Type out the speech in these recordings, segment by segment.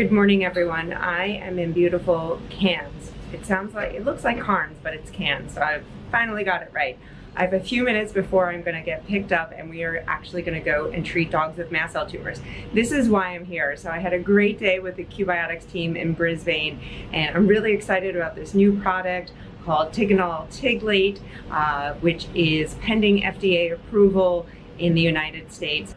Good morning, everyone. I am in beautiful Cannes. It looks like Cannes, but it's Cannes, so I've finally got it right. I have a few minutes before I'm gonna get picked up, and we are actually gonna go and treat dogs with mast cell tumors. This is why I'm here. So I had a great day with the Qbiotics team in Brisbane, and I'm really excited about this new product called Tigilanol Tiglate, which is pending FDA approval in the United States.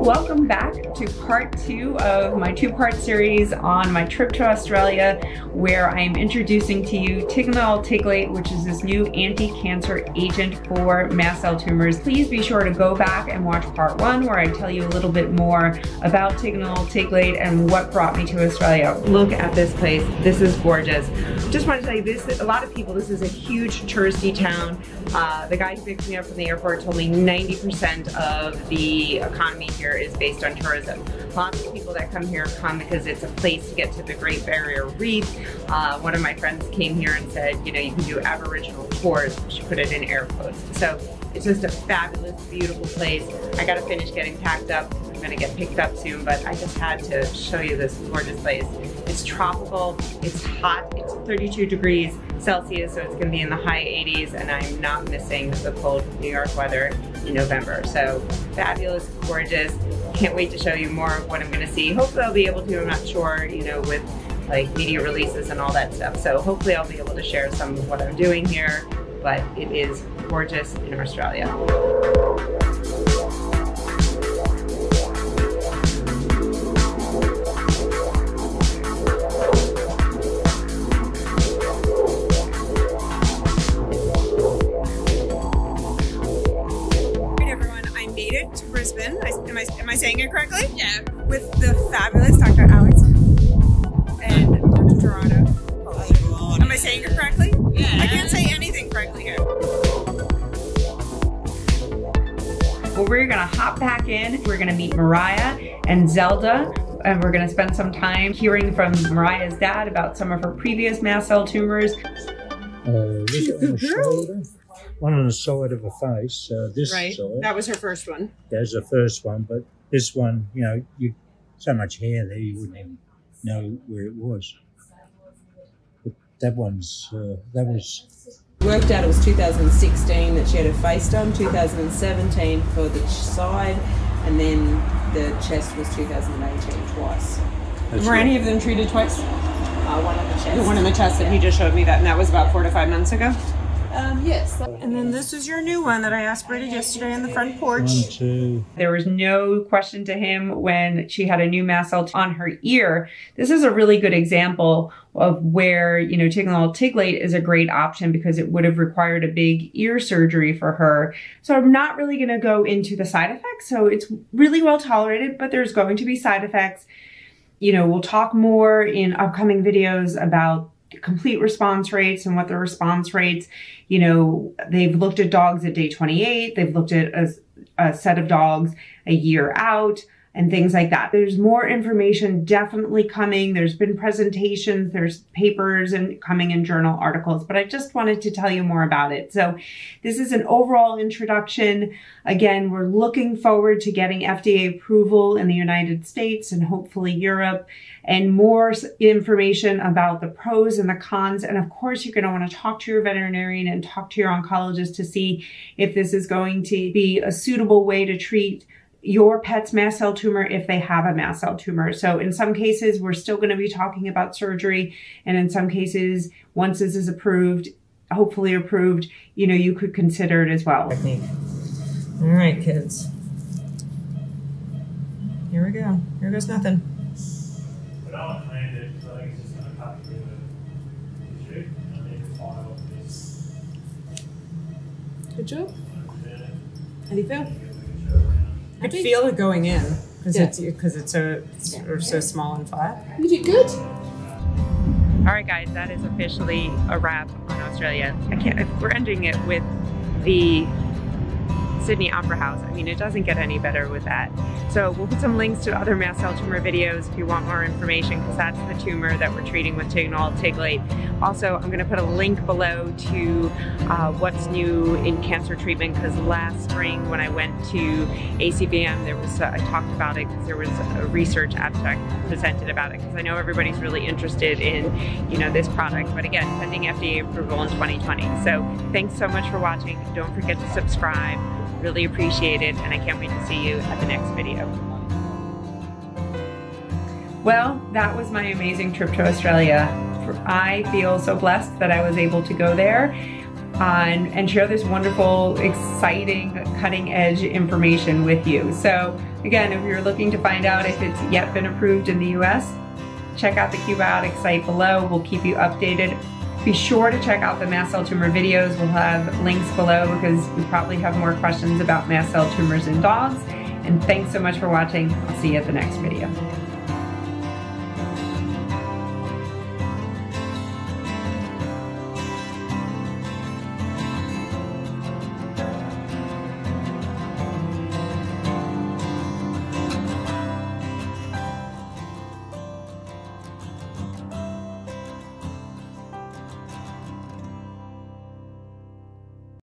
Welcome back to part two of my two-part series on my trip to Australia, where I am introducing to you Tigilanol Tiglate, which is this new anti-cancer agent for mast cell tumors. Please be sure to go back and watch part one, where I tell you a little bit more about Tigilanol Tiglate and what brought me to Australia. Look at this place. This is gorgeous. Just want to tell you this, a lot of people, this is a huge touristy town. The guy who picked me up from the airport told me 90% of the economy here is based on tourism. Lots of people that come here come because it's a place to get to the Great Barrier Reef. One of my friends came here and said, you know, you can do Aboriginal tours. She put it in air quotes. So it's just a fabulous, beautiful place. I got to finish getting packed up. I'm going to get picked up soon, but I just had to show you this gorgeous place. It's tropical, it's hot, it's 32 degrees Celsius, so it's going to be in the high 80s, and I'm not missing the cold New York weather in November. So fabulous, gorgeous. Can't wait to show you more of what I'm going to see. Hopefully I'll be able to, I'm not sure, you know, with like media releases and all that stuff. So hopefully I'll be able to share some of what I'm doing here, but it is gorgeous in Australia. Am I saying it correctly? Yeah. With the fabulous Dr. Alex and Dr. Dorado. Oh, am I saying it correctly? Yeah. I can't say anything correctly here. Well, we're gonna hop back in. We're gonna meet Mariah and Zelda, and we're gonna spend some time hearing from Mariah's dad about some of her previous mast cell tumors. She's a girl. One on the side of her face, this right. Side. That was her first one. That was the first one, but this one, you know, so much hair there, you wouldn't even know where it was. But that one's, that was... Worked out it was 2016 that she had her face done, 2017 for the side, and then the chest was 2018 twice. That's Were right. Any of them treated twice? One on the chest. The one on the chest, yeah. That he just showed me that, and that was about 4 to 5 months ago? Yes. And then this is your new one that I aspirated yesterday on the front porch. One, two. There was no question to him when she had a new mast cell on her ear. This is a really good example of where, you know, Tigilanol Tiglate is a great option because it would have required a big ear surgery for her. So I'm not really going to go into the side effects. So it's really well tolerated, but there's going to be side effects. You know, we'll talk more in upcoming videos about complete response rates and what the response rates, you know, they've looked at dogs at day 28, they've looked at a set of dogs a year out and things like that. There's more information definitely coming. There's been presentations, there's papers and coming in journal articles, but I just wanted to tell you more about it. So this is an overall introduction. Again, we're looking forward to getting FDA approval in the United States and hopefully Europe, and more information about the pros and the cons. And of course, you're going to want to talk to your veterinarian and talk to your oncologist to see if this is going to be a suitable way to treat your pet's mast cell tumor if they have a mast cell tumor. So in some cases, we're still going to be talking about surgery. And in some cases, once this is approved, hopefully approved, you know, you could consider it as well. Technique. All right, kids. Here we go. Here goes nothing. But I planned it, so I think it's just going to cut through the shoot and then file this. Good job. How do you feel? I could feel it going in because yeah. it's so small and flat. You did good. All right, guys, that is officially a wrap on Australia. We're ending it with the Sydney Opera House. I mean, it doesn't get any better with that. So we'll put some links to other mast cell tumor videos if you want more information, because that's the tumor that we're treating with Tigilanol Tiglate. Also, I'm going to put a link below to what's new in cancer treatment, because last spring when I went to ACVM, there was I talked about it because there was a research abstract presented about it, because I know everybody's really interested in, you know, this product, but again, pending FDA approval in 2020. So thanks so much for watching. Don't forget to subscribe. Really appreciate it, and I can't wait to see you at the next video. Well, that was my amazing trip to Australia. I feel so blessed that I was able to go there and share this wonderful, exciting, cutting-edge information with you. So again, if you're looking to find out if it's yet been approved in the US, check out the Qbiotics site below. We'll keep you updated. Be sure to check out the mast cell tumor videos. We'll have links below because we probably have more questions about mast cell tumors in dogs. And thanks so much for watching. I'll see you at the next video.